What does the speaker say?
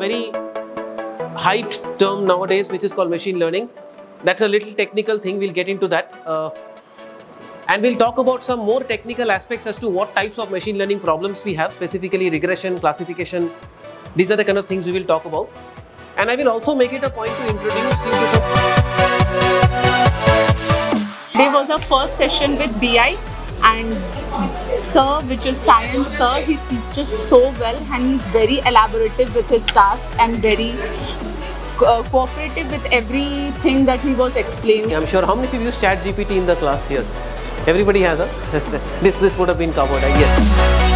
very hyped term nowadays which is called machine learning. That's a little technical thing, we'll get into that. And we'll talk about some more technical aspects as to what types of machine learning problems we have, specifically regression, classification. These are the kind of things we will talk about. And I will also make it a point to introduce you to the... There was a first session with BI and sir, which is science sir, he teaches so well and he's very elaborative with his task and very cooperative with everything that he was explaining. I'm sure how many of you used ChatGPT in the class here? Everybody has a... this would have been covered, I guess.